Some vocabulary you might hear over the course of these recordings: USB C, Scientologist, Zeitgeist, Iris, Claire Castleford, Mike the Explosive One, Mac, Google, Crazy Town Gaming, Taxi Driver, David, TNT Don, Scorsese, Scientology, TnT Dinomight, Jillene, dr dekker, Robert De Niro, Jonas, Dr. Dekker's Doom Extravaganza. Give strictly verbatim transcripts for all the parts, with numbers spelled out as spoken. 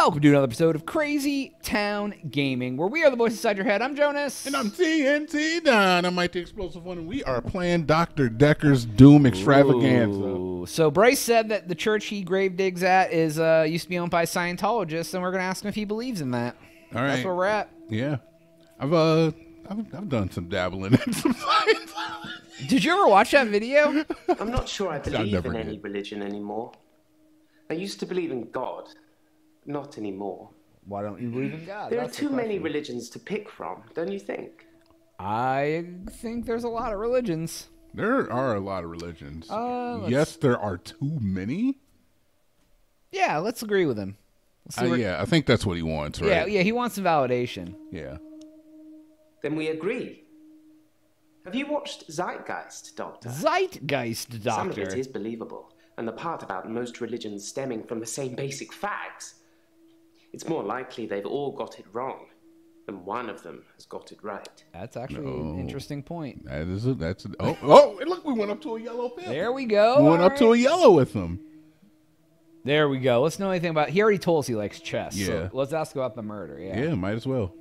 Welcome to another episode of Crazy Town Gaming, where we are the voice inside your head. I'm Jonas. And I'm T N T Don. I'm Mike the Explosive One, and we are playing Doctor Dekker's Doom Extravaganza. Ooh. So Bryce said that the church he grave digs at is uh, used to be owned by Scientologists, and we're going to ask him if he believes in that. All right. That's where we're at. Yeah. I've, uh, I've, I've done some dabbling in some Scientology. Did you ever watch that video? I'm not sure I believe in any religion anymore. I used to believe in God. Not anymore. Why don't you believe in God? There That's are too the many religions to pick from, don't you think? I think there's a lot of religions. There are a lot of religions. Uh, yes, there are too many. Yeah, let's agree with him. Uh, yeah, I think that's what he wants, right? Yeah, yeah, he wants some validation. Yeah. Then we agree. Have you watched Zeitgeist, Doctor? Zeitgeist, Doctor. Some of it is believable, and the part about most religions stemming from the same basic facts. It's more likely they've all got it wrong than one of them has got it right. That's actually no. an interesting point. That is a, that's a, oh, oh, and look, we went up to a yellow pill. There we go. We went all up right. to a yellow with them. There we go. Let's know anything about He already told us he likes chess. Yeah. So let's ask about the murder. Yeah. Yeah, might as well.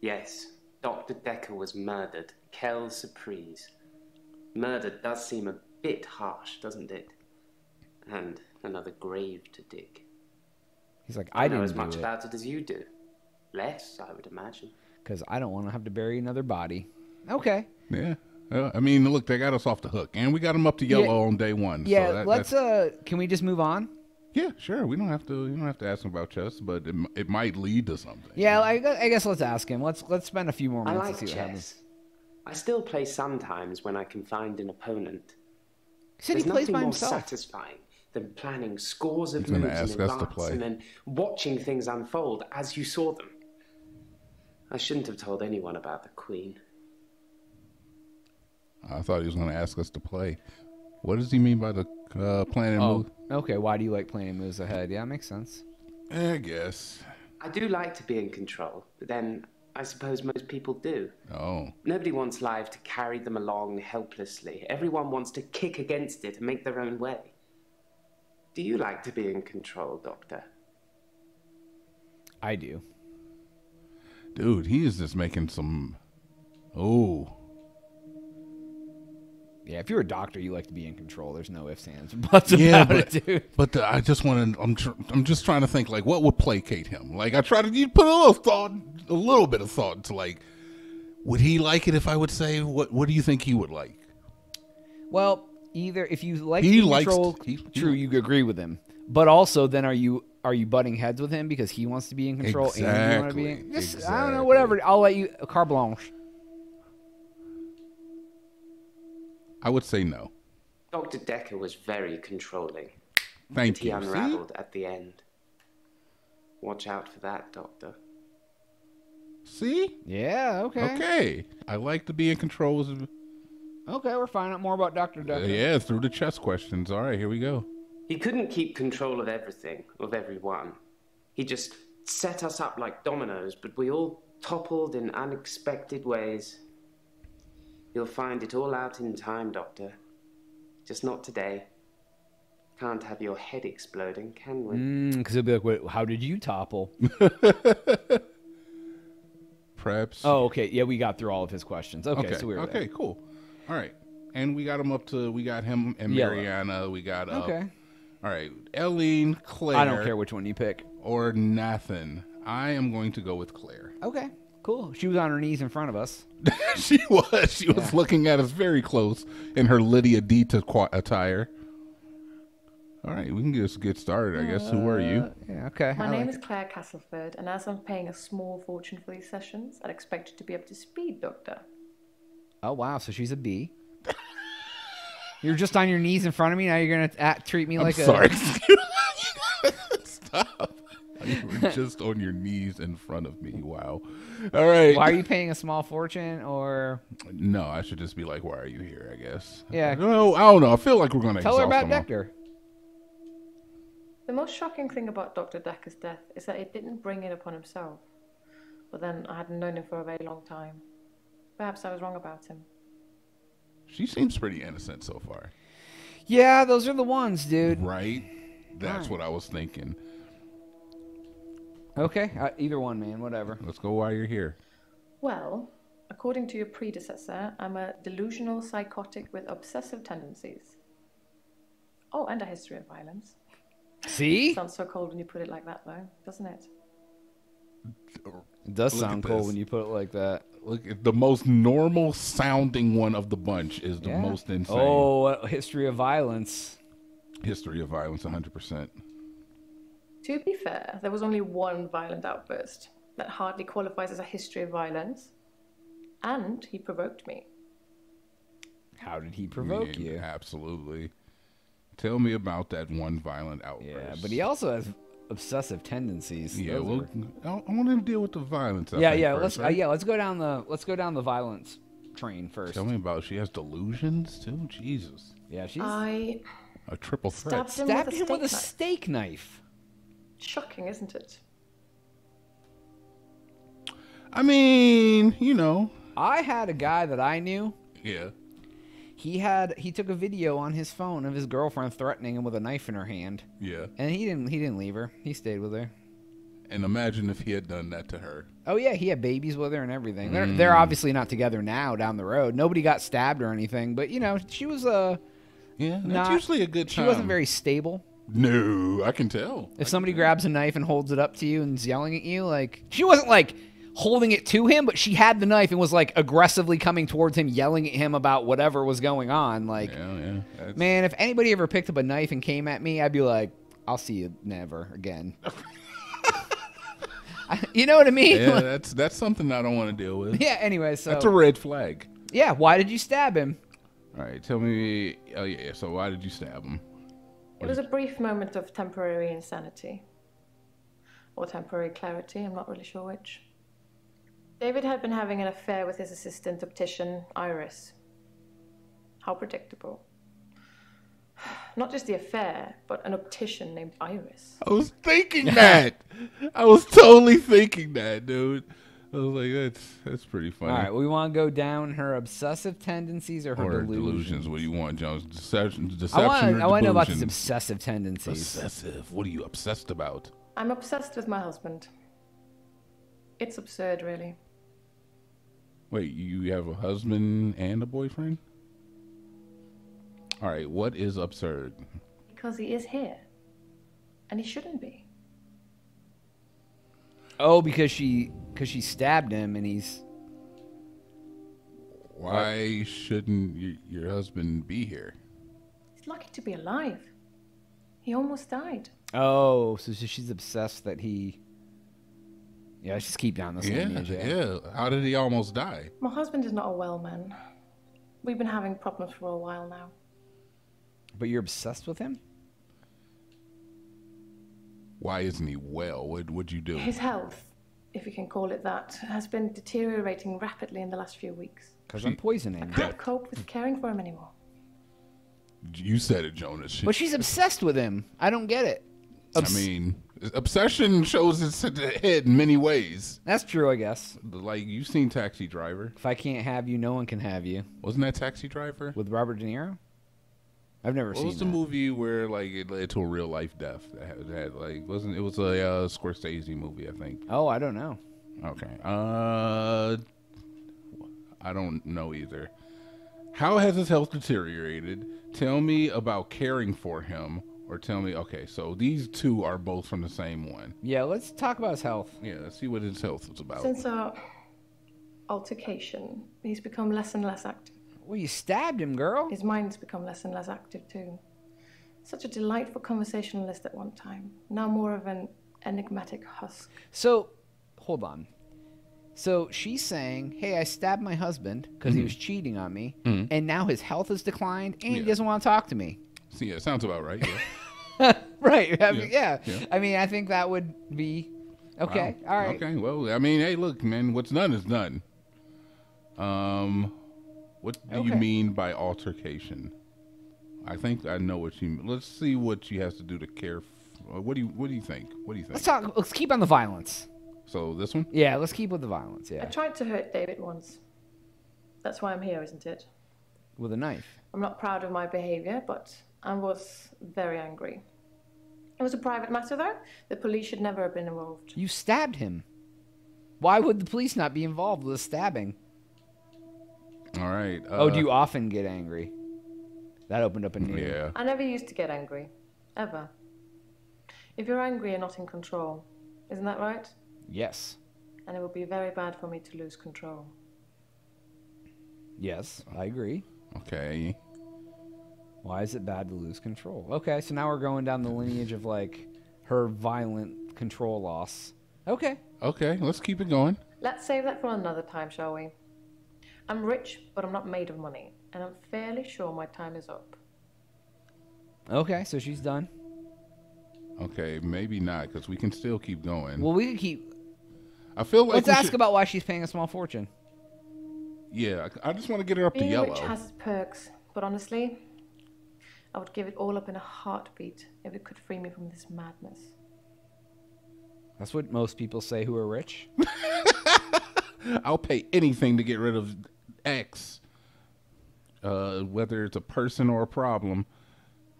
Yes, Doctor Decker was murdered. Quelle surprise. Murder does seem a bit harsh, doesn't it? And another grave to dig. He's like, I, I didn't know as much it. about it as you do. Less, I would imagine. Because I don't want to have to bury another body. Okay. Yeah. Uh, I mean, look, they got us off the hook. And we got them up to yellow yeah. on day one. Yeah, so that, let's, uh, can we just move on? Yeah, sure. We don't have to, you don't have to ask him about chess, but it, it might lead to something. Yeah, I guess, I guess let's ask him. Let's, let's spend a few more minutes I like to see chess. What happens. I still play sometimes when I can find an opponent. He said There's he plays by himself. More satisfying than planning scores of moves in advance and then watching things unfold as you saw them. I shouldn't have told anyone about the Queen. I thought he was going to ask us to play. What does he mean by the uh, planning oh, moves? Okay, why do you like planning moves ahead? Yeah, makes sense. I guess. I do like to be in control, but then I suppose most people do. Oh. Nobody wants life to carry them along helplessly. Everyone wants to kick against it and make their own way. Do you like to be in control, Doctor? I do. Dude, he is just making some... Oh. Yeah, if you're a doctor, you like to be in control. There's no ifs, ands, buts yeah, about but, it, dude. But the, I just want to... I'm, tr I'm just trying to think, like, what would placate him? Like, I try to you put a little thought, a little bit of thought into, like, would he like it if I would say, what, what do you think he would like? Well... Either if you like he likes, control, he, true, you agree with him. But also, then are you are you butting heads with him because he wants to be in control exactly, and you want to be in? Just, exactly. I don't know, whatever. I'll let you carte blanche. I would say no. Doctor Decker was very controlling. Thank but you. He unraveled See? at the end. Watch out for that, Doctor. See? Yeah. Okay. Okay. I like to be in control. Okay, we're finding out more about Doctor Decker. Uh, yeah, through the chess questions. All right, here we go. He couldn't keep control of everything, of everyone. He just set us up like dominoes, but we all toppled in unexpected ways. You'll find it all out in time, Doctor. Just not today. Can't have your head exploding, can we? Mm, because he'll be like, wait, how did you topple? Perhaps. Oh, okay. Yeah, we got through all of his questions. Okay, okay. so we were Okay, there. cool. All right, and we got him up to, we got him and Mariana, Yellow. we got up. Okay. All right, Eileen, Claire. I don't care which one you pick. Or nothing. I am going to go with Claire. Okay, cool. She was on her knees in front of us. she was. She yeah. was looking at us very close in her Lydia D attire. All right, we can just get started, I guess. Uh, Who are you? Yeah, okay. My I name like is Claire it. Castleford, and as I'm paying a small fortune for these sessions, I'd expect you to be up to speed, Doctor. Oh, wow. So she's a B. You're just on your knees in front of me. Now you're going to treat me I'm like sorry. a... sorry. Stop. You were just on your knees in front of me. Wow. All right. Why are you paying a small fortune or... No, I should just be like, why are you here, I guess. Yeah. No, I don't know. I feel like we're going to Tell her about Decker. The most shocking thing about Doctor Dekker's death is that it didn't bring it upon himself. But then I hadn't known him for a very long time. Perhaps I was wrong about him. She seems pretty innocent so far. Yeah, those are the ones, dude. Right? That's what I was thinking. Okay, uh, either one, man, whatever. Let's go while you're here. Well, according to your predecessor, I'm a delusional psychotic with obsessive tendencies. Oh, and a history of violence. See? Sounds so cold when you put it like that, though, doesn't it? It does sound cold when you put it like that. Look, at the most normal sounding one of the bunch is the yeah. most insane. Oh, uh, history of violence. History of violence, one hundred percent. To be fair, there was only one violent outburst that hardly qualifies as a history of violence, and he provoked me. How did he provoke yeah, you? Absolutely. Tell me about that one violent outburst. Yeah, but he also has obsessive tendencies. Yeah, well, are... I want to deal with the violence. I yeah, yeah, first, let's right? uh, yeah, let's go down the let's go down the violence train first. Tell me about she has delusions too. Jesus. Yeah, she's I a triple threat. Stabbed him, stabbed with, a him with a steak knife. Shocking, isn't it? I mean, you know, I had a guy that I knew. Yeah. He had he took a video on his phone of his girlfriend threatening him with a knife in her hand. Yeah. And he didn't he didn't leave her. He stayed with her. And imagine if he had done that to her. Oh yeah, he had babies with her and everything. Mm. They're they're obviously not together now down the road. Nobody got stabbed or anything, but you know, she was a uh, yeah, that's usually a good time. She wasn't very stable. No, I can tell. If somebody grabs a knife and holds it up to you and is yelling at you, like, she wasn't, like, holding it to him, but she had the knife and was, like, aggressively coming towards him, yelling at him about whatever was going on. Like, yeah, yeah. That's... man, if anybody ever picked up a knife and came at me, I'd be like, I'll see you never again. I, you know what I mean? Yeah, like, that's, that's something I don't want to deal with. Yeah, anyway, so. That's a red flag. Yeah, why did you stab him? All right, tell me, oh, yeah, so why did you stab him? It was a brief moment of temporary insanity. Or temporary clarity, I'm not really sure which. David had been having an affair with his assistant optician, Iris. How predictable. Not just the affair, but an optician named Iris. I was thinking that! I was totally thinking that, dude. I was like, that's, that's pretty funny. All right, we want to go down her obsessive tendencies or her or delusions? delusions. What do you want, Jones? Deception, deception I want, or delusion? I want to know about these obsessive tendencies. Obsessive. What are you obsessed about? I'm obsessed with my husband. It's absurd, really. Wait, you have a husband and a boyfriend? All right, what is absurd? Because he is here, and he shouldn't be. Oh, because she... because she stabbed him and he's... Why shouldn't you, your husband be here? He's lucky to be alive. He almost died. Oh, so she's obsessed that he... Yeah, let's just keep down this yeah, lineage. Yeah, how did he almost die? My husband is not a well man. We've been having problems for a while now. But you're obsessed with him? Why isn't he well? What would you do? His health, if you can call it that, has been deteriorating rapidly in the last few weeks. Because I'm poisoning. I can't cope with caring for him anymore. You said it, Jonas. She, but she's obsessed with him. I don't get it. Obs I mean, obsession shows its head in many ways. That's true, I guess. Like, you've seen Taxi Driver. If I can't have you, no one can have you. Wasn't that Taxi Driver? With Robert De Niro? I've never what seen. It was the that. movie where like it led to a real life death. That had, had like wasn't it was a uh, Scorsese movie, I think. Oh, I don't know. Okay, uh, I don't know either. How has his health deteriorated? Tell me about caring for him, or tell me. Okay, so these two are both from the same one. Yeah, let's talk about his health. Yeah, let's see what his health was about. Since our altercation, he's become less and less active. Well, you stabbed him, girl. His mind's become less and less active, too. Such a delightful conversationalist at one time. Now more of an enigmatic husk. So, hold on. So she's saying, hey, I stabbed my husband because mm-hmm. he was cheating on me, mm-hmm. and now his health has declined, and yeah. he doesn't want to talk to me. So, yeah, sounds about right. Yeah. Right. I mean, yeah. Yeah. yeah. I mean, I think that would be okay. Wow. All right. Okay. Well, I mean, hey, look, man, what's done is done. Um... What do okay. you mean by altercation? I think I know what you mean. Let's see what she has to do to care. F what do you What do you think? What do you think? Let's talk. Let's keep on the violence. So this one? Yeah, let's keep with the violence. Yeah. I tried to hurt David once. That's why I'm here, isn't it? With a knife. I'm not proud of my behavior, but I was very angry. It was a private matter, though. The police should never have been involved. You stabbed him. Why would the police not be involved with a stabbing? All right. Uh, oh, do you often get angry? That opened up a new. Yeah. I never used to get angry, ever. If you're angry, you're not in control. Isn't that right? Yes. And it would be very bad for me to lose control. Yes, I agree. Okay. Why is it bad to lose control? Okay, so now we're going down the lineage of, like, her violent control loss. Okay. Okay, let's keep it going. Let's save that for another time, shall we? I'm rich, but I'm not made of money, and I'm fairly sure my time is up. Okay, so she's done. Okay, maybe not, because we can still keep going. Well, we can keep... I feel like Let's ask should... about why she's paying a small fortune. Yeah, I just want to get her up Being to yellow. Being rich has perks, but honestly... I would give it all up in a heartbeat if it could free me from this madness. That's what most people say who are rich. I'll pay anything to get rid of X, uh, whether it's a person or a problem.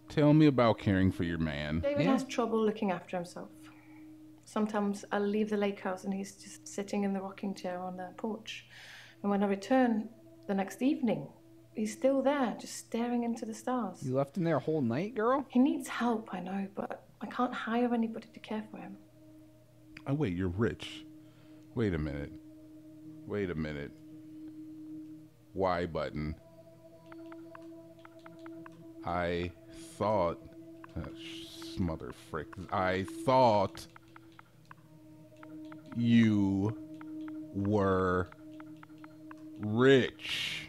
Tell me about caring for your man. David yeah. has trouble looking after himself. Sometimes I'll leave the lake house and he's just sitting in the rocking chair on the porch. And when I return the next evening... He's still there, just staring into the stars. You left him there a whole night, girl? He needs help, I know, but I can't hire anybody to care for him. Oh, wait, you're rich. Wait a minute. Wait a minute. Why button? I thought... Oh, smother frick. I thought... You... were... rich.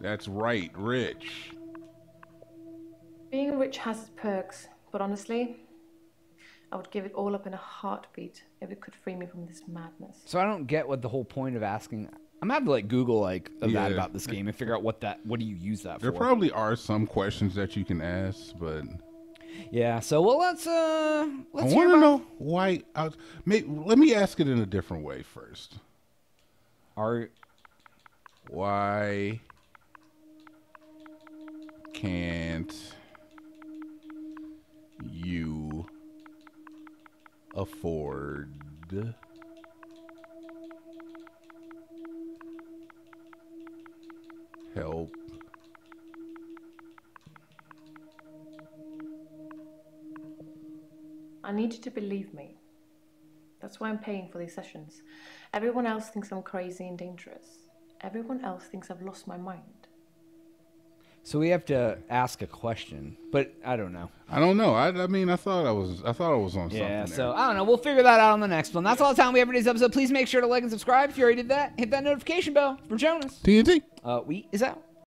That's right, rich. Being rich has its perks, but honestly, I would give it all up in a heartbeat if it could free me from this madness. So I don't get what the whole point of asking. I'm gonna have to like Google like that yeah. about this game and figure out what that. What do you use that there for? There probably are some questions that you can ask, but yeah. So well, let's uh, let's. I want to know why. I, may, let me ask it in a different way first. Are why. Can't you afford help I need you to believe me. That's why I'm paying for these sessions. Everyone else thinks I'm crazy and dangerous. Everyone else thinks I've lost my mind. So we have to ask a question, but I don't know. I don't know. I, I mean, I thought I was, I thought I was on something. Yeah. So there. I don't know. We'll figure that out on the next one. That's all the time we have for today's episode. Please make sure to like and subscribe. If you already did that, hit that notification bell for Jonas. T N T. Uh, we is out.